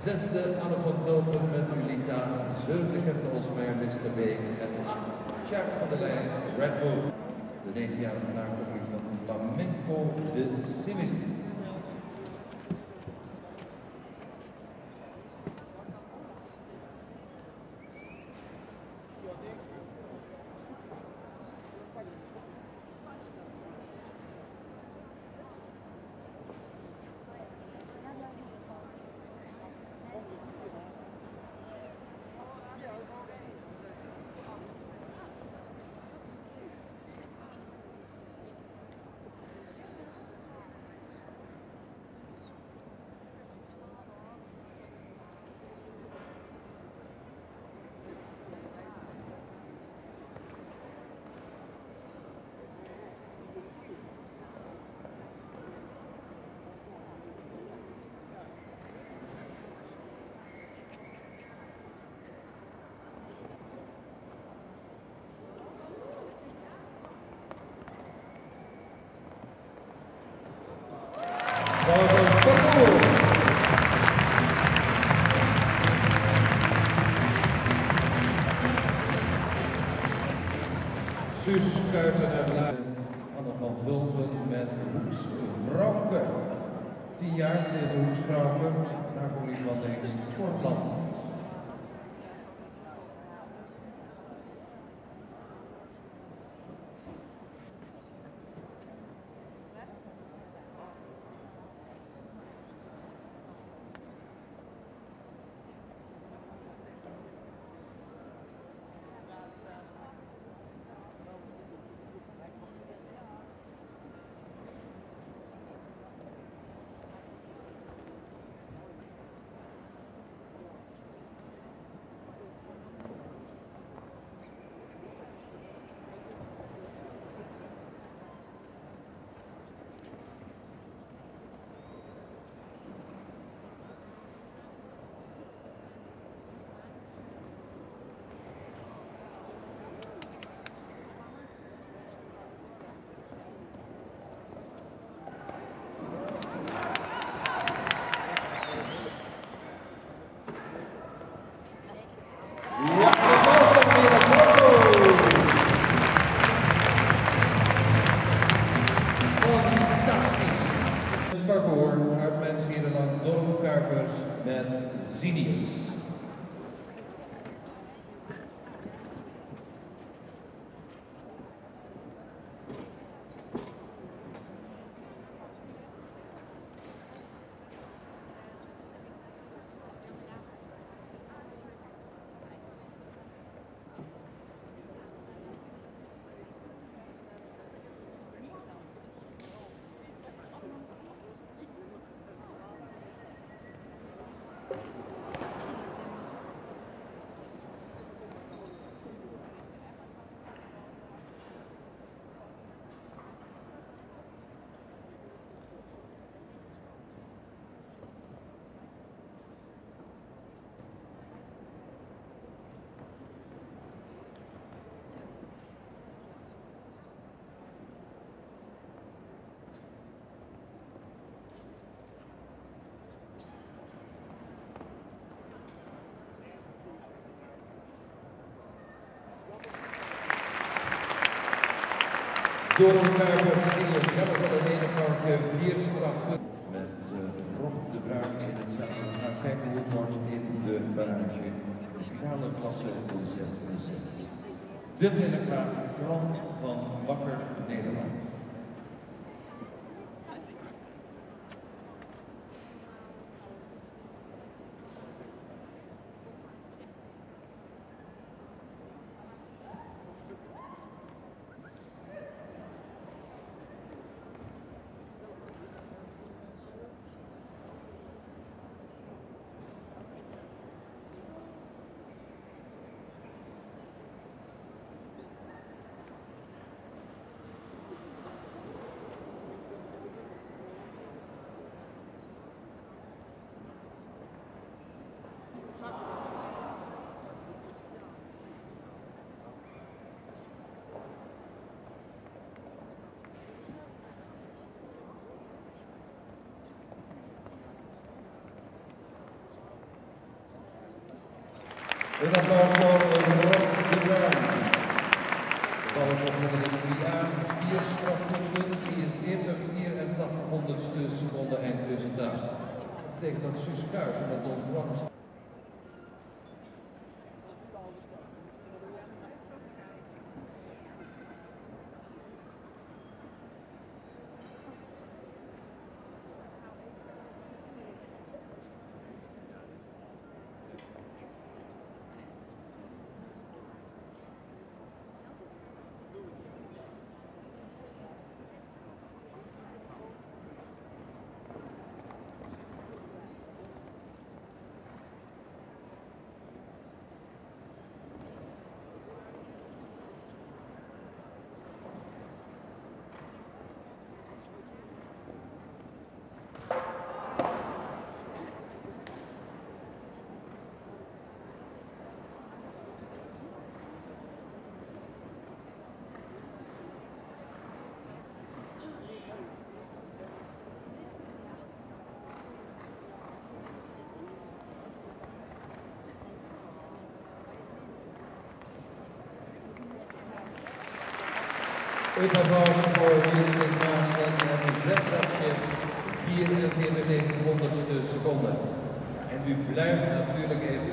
Zesde, Anne van Vulpen met Ulita. Zeurlijke de Osmeier, Mr. B. En acht, Jack van der Leyen, Red Bull. De 9-jarige maakte nu van Flamenco de Simic. Suus Kuyten en Anne van Vulpen met Hooks Frauke. 10 jaar deze Hooks Frauke, daar kom ik van eens Kortland. Doron Kuipers met Zinius. Doron Kuipers, Simic, Jack van der Leyen, Frauke, 4 strafpunten. Met Rob de Bruijn in het centrum. We gaan kijken hoe het wordt in de barrage. De finale klasse voor ZVZ. De Telegraaf, krant van Wakker Nederland. Een applaus voor Rob de Bruijn. De ballen komen er in 3 jaar, 4 strafpunten, 43, 8400ste seconde eindresultaat. Dat betekent dat Suus Kuyten en Don Juan Een applaus voor Winston Maassen en een wedstrijdje 44,900ste seconde. En u blijft natuurlijk even...